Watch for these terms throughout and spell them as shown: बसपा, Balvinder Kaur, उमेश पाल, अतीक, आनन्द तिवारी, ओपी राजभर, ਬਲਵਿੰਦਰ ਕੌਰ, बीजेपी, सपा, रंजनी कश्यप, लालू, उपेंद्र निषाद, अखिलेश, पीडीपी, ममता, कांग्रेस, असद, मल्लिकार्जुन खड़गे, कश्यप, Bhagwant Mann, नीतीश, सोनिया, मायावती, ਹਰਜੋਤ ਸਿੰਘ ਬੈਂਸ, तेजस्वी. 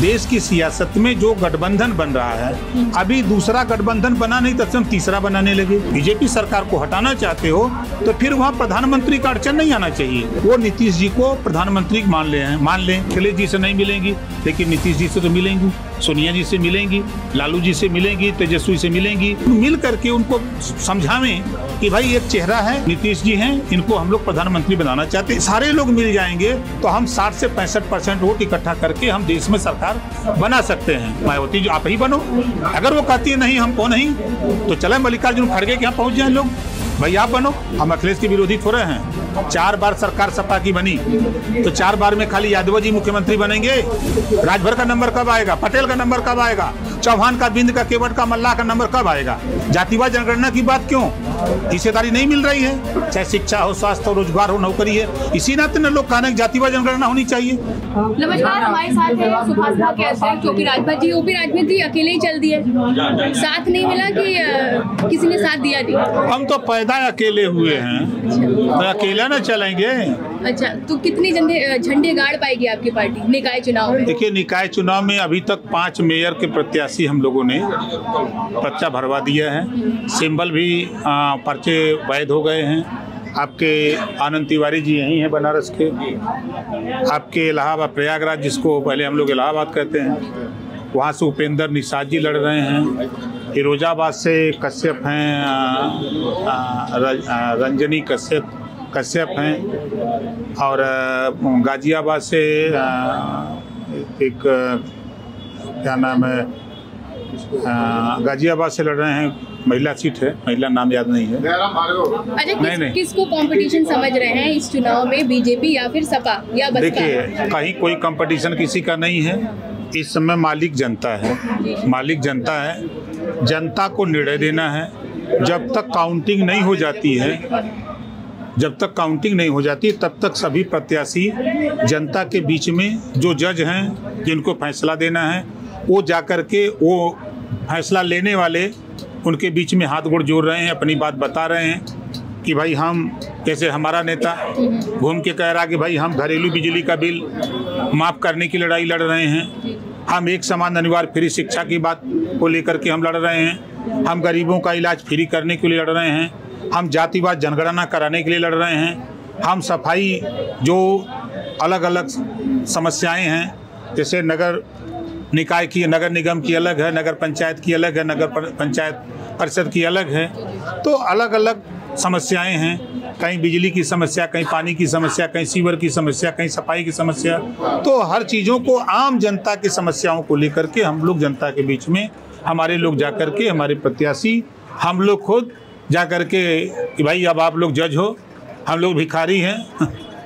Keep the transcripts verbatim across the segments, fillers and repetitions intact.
देश की सियासत में जो गठबंधन बन रहा है, अभी दूसरा गठबंधन बना नहीं तो तीसरा बनाने लगे। बीजेपी सरकार को हटाना चाहते हो तो फिर वहाँ प्रधानमंत्री का अड़चन नहीं आना चाहिए। वो नीतीश जी को प्रधानमंत्री मान ले मान लें अखिलेश जी से नहीं मिलेंगी, लेकिन नीतीश जी से तो मिलेंगी, सोनिया जी से मिलेंगी, लालू जी से मिलेंगी, तेजस्वी से मिलेंगी। मिल करके उनको समझावें कि भाई एक चेहरा है, नीतीश जी हैं, इनको हम लोग प्रधानमंत्री बनाना चाहते हैं। सारे लोग मिल जाएंगे तो हम साठ से पैंसठ परसेंट वोट इकट्ठा करके हम देश में सरकार बना सकते हैं। मायावती जो आप ही बनो, अगर वो कहती है नहीं हमको नहीं, तो चले मल्लिकार्जुन खड़गे के यहाँ पहुँच जाए लोग, भाई आप बनो, हम अखिलेश के विरोधी थोड़े हैं। चार बार सरकार सपा की बनी तो चार बार में खाली यादव जी मुख्यमंत्री बनेंगे? राजभर का नंबर कब आएगा? पटेल का नंबर कब आएगा? चौहान का, बिंद का, केवट का, मल्लाह का नंबर कब आएगा? जातिवाद जनगणना की बात क्यों? हिस्सेदारी नहीं मिल रही है, चाहे शिक्षा हो, स्वास्थ्य हो, रोजगार हो, नौकरी है, इसी नाते न लोग कहने जातिवाद जनगणना होनी चाहिए। नमस्कार, हमारे साथ है सुभाष भाव के अध्यक्ष ओपी राजभर जी। ओपी राजभर जी अकेले ही चल दिए, साथ नहीं मिला कि किसी ने साथ दिया? नहीं, हम तो पैदा अकेले हुए हैं, तो अकेला न चलेंगे। अच्छा, तो कितनी झंडे गाड़ पाएगी आपकी पार्टी निकाय चुनाव में? देखिए, निकाय चुनाव में अभी तक पांच मेयर के प्रत्याशी हम लोगों ने पर्चा भरवा दिया है, सिंबल भी आ, पर्चे वैध हो गए हैं। आपके आनन्द तिवारी जी यहीं हैं बनारस के, आपके इलाहाबाद प्रयागराज जिसको पहले हम लोग इलाहाबाद कहते हैं, वहाँ से उपेंद्र निषाद जी लड़ रहे हैं। फिरोजाबाद से कश्यप हैं, रंजनी कश्यप कश्यप हैं, और गाजियाबाद से एक क्या नाम है, गाजियाबाद से लड़ रहे हैं, महिला सीट है, महिला नाम याद नहीं है। अच्छा, किस, किसको कंपटीशन समझ रहे हैं इस चुनाव में, बीजेपी या फिर सपा या बसपा? देखिए, कहीं कोई कंपटीशन किसी का नहीं है। इस समय मालिक जनता है, मालिक जनता है, जनता को निर्णय देना है। जब तक काउंटिंग नहीं हो जाती है, जब तक काउंटिंग नहीं हो जाती, तब तक सभी प्रत्याशी जनता के बीच में, जो जज हैं जिनको फैसला देना है, वो जा कर के वो फैसला लेने वाले उनके बीच में हाथ गोड़ जोड़ रहे हैं, अपनी बात बता रहे हैं कि भाई हम, जैसे हमारा नेता घूम के कह रहा कि भाई हम घरेलू बिजली का बिल माफ़ करने की लड़ाई लड़ रहे हैं, हम एक समान अनिवार्य फ्री शिक्षा की बात को लेकर के हम लड़ रहे हैं, हम गरीबों का इलाज फ्री करने के लिए लड़ रहे हैं, हम जातिवाद जनगणना कराने के लिए लड़ रहे हैं, हम सफाई जो अलग अलग समस्याएं हैं, जैसे नगर निकाय की, नगर निगम की अलग है, नगर पंचायत की अलग है, नगर पंचायत परिषद की अलग है, तो अलग अलग समस्याएं हैं। कहीं बिजली की समस्या, कहीं पानी की समस्या, कहीं सीवर की समस्या, कहीं सफाई की समस्या, तो हर चीज़ों को, आम जनता की समस्याओं को लेकर के हम लोग जनता के बीच में, हमारे लोग जा कर के, हमारे प्रत्याशी, हम लोग खुद जा करके कि भाई अब आप लोग जज हो, हम लोग भिखारी हैं।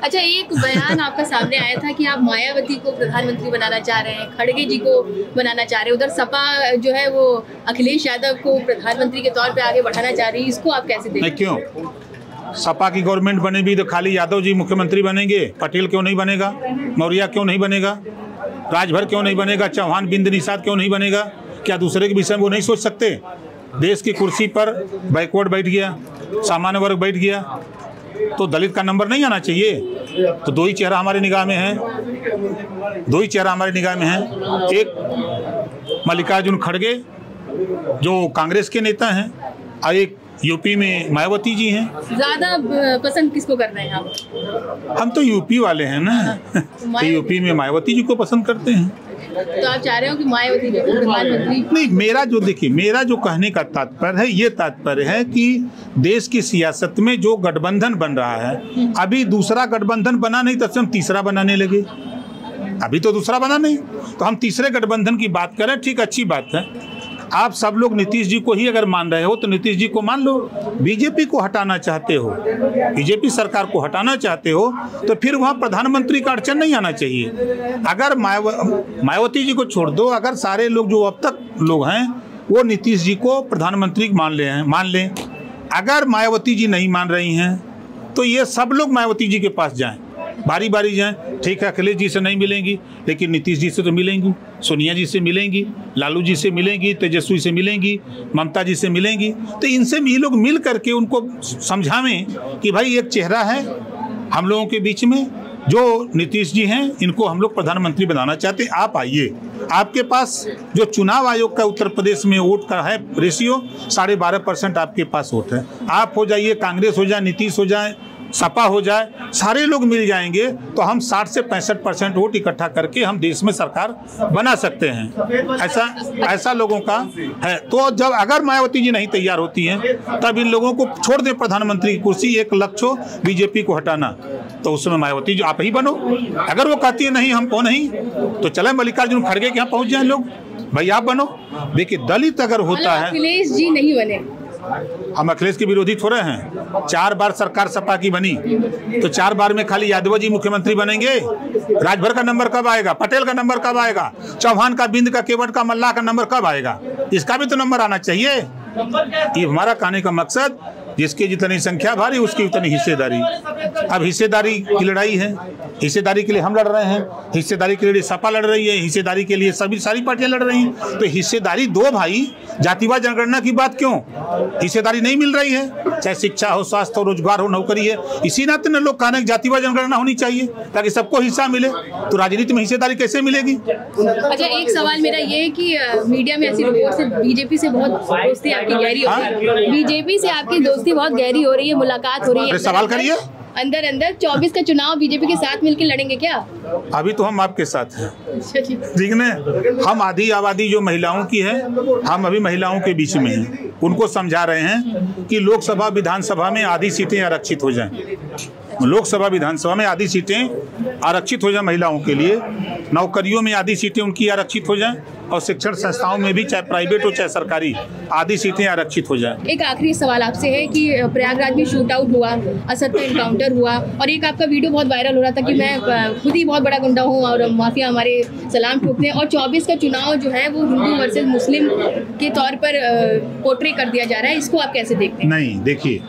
अच्छा, एक बयान आपका सामने आया था कि आप मायावती को प्रधानमंत्री बनाना चाह रहे हैं, खड़गे जी को बनाना चाह रहे हैं, उधर सपा जो है वो अखिलेश यादव को प्रधानमंत्री के तौर पे आगे बढ़ाना चाह रही है, इसको आप कैसे देखते हैं? क्यों सपा की गवर्नमेंट बनेगी तो खाली यादव जी मुख्यमंत्री बनेंगे? पटेल क्यों नहीं बनेगा? मौर्या क्यों नहीं बनेगा? राजभर क्यों नहीं बनेगा? चौहान, बिंद निषाद क्यों नहीं बनेगा? क्या दूसरे के विषय में वो नहीं सोच सकते? देश की कुर्सी पर बैकवर्ड बैठ गया, सामान्य वर्ग बैठ गया, तो दलित का नंबर नहीं आना चाहिए? तो दो ही चेहरा हमारी निगाह में है, दो ही चेहरा हमारी निगाह में है, एक मल्लिकार्जुन खड़गे जो कांग्रेस के नेता हैं, और एक यूपी में मायावती जी हैं। ज़्यादा पसंद किसको कर रहे हैं आप? हम तो यूपी वाले हैं ना, तो यूपी में मायावती जी को पसंद करते हैं। तो आप चाह रहे हो कि मायावती जी प्रधानमंत्री? नहीं, मेरा जो देखिए मेरा जो कहने का तात्पर्य है, ये तात्पर्य है कि देश की सियासत में जो गठबंधन बन रहा है, अभी दूसरा गठबंधन बना नहीं तो हम तीसरा बनाने लगे। अभी तो दूसरा बना नहीं, तो हम तीसरे गठबंधन की बात करें, ठीक अच्छी बात है। आप सब लोग नीतीश जी को ही अगर मान रहे हो तो नीतीश जी को मान लो। बीजेपी को हटाना चाहते हो, बीजेपी सरकार को हटाना चाहते हो, तो फिर वहाँ प्रधानमंत्री का अड़चन नहीं आना चाहिए। अगर मायावती जी को छोड़ दो, अगर सारे लोग जो अब तक लोग हैं वो नीतीश जी को प्रधानमंत्री मान ले हैं मान लें, अगर मायावती जी नहीं मान रही हैं तो ये सब लोग मायावती जी के पास जाएँ, बारी बारी जाएँ। ठीक है, अखिलेश जी से नहीं मिलेंगी, लेकिन नीतीश जी से तो मिलेंगी, सोनिया जी से मिलेंगी, लालू जी से मिलेंगी, तेजस्वी से मिलेंगी, ममता जी से मिलेंगी, तो इनसे ये लोग मिल करके उनको समझावें कि भाई एक चेहरा है हम लोगों के बीच में, जो नीतीश जी हैं, इनको हम लोग प्रधानमंत्री बनाना चाहते हैं, आप आइए। आपके पास जो चुनाव आयोग का उत्तर प्रदेश में वोट का है रेशियो साढ़े बारह परसेंट आपके पास वोट है। आप हो जाइए, कांग्रेस हो जाए, नीतीश हो जाए, सपा हो जाए, सारे लोग मिल जाएंगे तो हम साठ से पैंसठ परसेंट वोट इकट्ठा करके हम देश में सरकार बना सकते हैं। ऐसा ऐसा लोगों का है। तो जब अगर मायावती जी नहीं तैयार होती हैं तब इन लोगों को छोड़ दें प्रधानमंत्री की कुर्सी, एक लक्ष्य हो बीजेपी को हटाना, तो उसमें मायावती जी आप ही बनो। अगर वो कहती है नहीं हमको नहीं, तो चले मल्लिकार्जुन खड़गे के यहाँ पहुँच जाए लोग, भाई आप बनो। देखिए दलित अगर होता है, अखिलेश जी नहीं बने, हम अखिलेश के विरोधी थोड़े हैं। चार बार सरकार सपा की बनी तो चार बार में खाली यादव जी मुख्यमंत्री बनेंगे? राजभर का नंबर कब आएगा, पटेल का नंबर कब आएगा, चौहान का, बिंद का, केवट का, मल्लाह का नंबर कब आएगा? इसका भी तो नंबर आना चाहिए। ये हमारा कहने का मकसद, जिसकी जितनी संख्या भारी उसकी उतनी हिस्सेदारी। अब हिस्सेदारी की लड़ाई है, हिस्सेदारी के लिए हम लड़ रहे हैं, हिस्सेदारी के लिए सपा लड़ रही है, हिस्सेदारी के लिए सभी सारी पार्टियां लड़ रही हैं। तो हिस्सेदारी दो भाई, जातिवाद जनगणना की बात क्यों? हिस्सेदारी नहीं मिल रही है, चाहे शिक्षा हो, स्वास्थ्य हो, रोजगार हो, नौकरी है। इसी नाते ना लोग कहना जातिवाद जनगणना होनी चाहिए ताकि सबको हिस्सा मिले, तो राजनीति में हिस्सेदारी कैसे मिलेगी? अच्छा, एक सवाल मेरा ये है कि मीडिया में ऐसी रिपोर्ट से बीजेपी से बहुत दोस्ती आपकी गहरी हो रही है, बीजेपी से आपकी दोस्ती बहुत गहरी हो रही है, मुलाकात हो रही है। सवाल करिए अंदर अंदर चौबीस का चुनाव बीजेपी के साथ मिलकर लड़ेंगे क्या? अभी तो हम आपके साथ हैं, ठीक है। हम आधी आबादी जो महिलाओं की है, हम अभी महिलाओं के बीच में हैं, उनको समझा रहे हैं कि लोकसभा विधानसभा में आधी सीटें आरक्षित हो जाएं, लोकसभा विधानसभा में आधी सीटें आरक्षित हो जाएं महिलाओं के लिए, नौकरियों में आधी सीटें उनकी आरक्षित हो जाएं और शिक्षण संस्थाओं में भी, चाहे प्राइवेट हो चाहे सरकारी, आधी सीटें आरक्षित हो जाएं। एक आखिरी सवाल आपसे है कि प्रयागराज में शूट आउट हुआ, असद का इनकाउंटर हुआ और एक आपका वीडियो बहुत वायरल हो रहा था कि मैं खुद ही बहुत बड़ा गुंडा हूँ और माफिया हमारे सलाम ठोकते हैं, और चौबीस का चुनाव जो है वो हिंदू वर्सेज मुस्लिम के तौर पर पोर्ट्रे कर दिया जा रहा है, इसको आप कैसे देखते हैं? नहीं, देखिए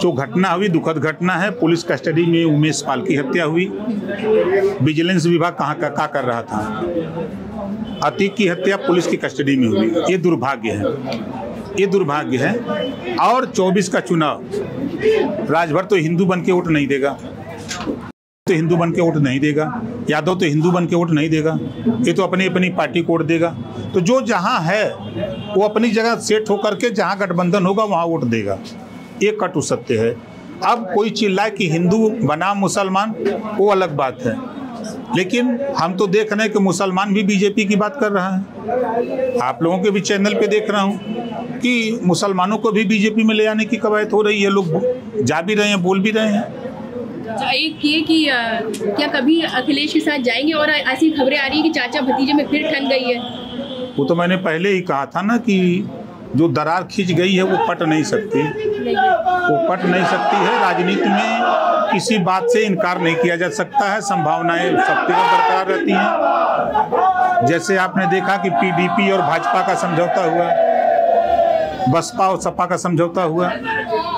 जो घटना हुई दुखद घटना है। पुलिस कस्टडी में उमेश पाल की हत्या हुई, विजिलेंस विभाग कहाँ का, का कर रहा था। अतीक की हत्या पुलिस की कस्टडी में हुई, ये दुर्भाग्य है, ये दुर्भाग्य है। और चौबीस का चुनाव राजभर तो हिंदू बन के वोट नहीं देगा, तो हिंदू बन के वोट नहीं देगा, यादव तो हिंदू बन के वोट नहीं देगा, ये तो अपनी अपनी पार्टी को वोट देगा। तो जो जहाँ है वो अपनी जगह सेट होकर के जहाँ गठबंधन होगा वहाँ वोट देगा, ये कटु सत्य है। अब कोई चिल्लाए कि हिंदू बनाम मुसलमान, वो अलग बात है, लेकिन हम तो देख रहे हैं कि मुसलमान भी बीजेपी की बात कर रहा है। आप लोगों के भी चैनल पे देख रहा हूँ कि मुसलमानों को भी बीजेपी में ले आने की कवायद हो रही है, लोग जा भी रहे हैं, बोल भी रहे हैं। एक ये कि आ, क्या कभी अखिलेश के साथ जाएंगे? और ऐसी खबरें आ रही है कि चाचा भतीजे में फिर ठन गई है। वो तो मैंने पहले ही कहा था ना कि जो दरार खींच गई है वो पट नहीं सकती, वो पट नहीं सकती है। राजनीति में किसी बात से इनकार नहीं किया जा सकता है, संभावनाएं सबके बरकरार रहती हैं। जैसे आपने देखा कि पीडीपी और भाजपा का समझौता हुआ, बसपा और सपा का समझौता हुआ,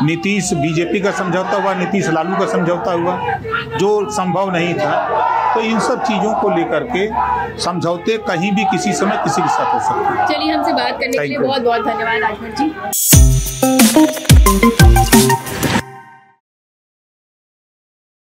नीतीश बीजेपी का समझौता हुआ, नीतीश लालू का समझौता हुआ, जो संभव नहीं था। तो इन सब चीज़ों को लेकर के समझौते कहीं भी किसी समय किसी के साथ हो सकते हैं। चलिए, हमसे बात करने के लिए बहुत बहुत धन्यवाद राजभर जी।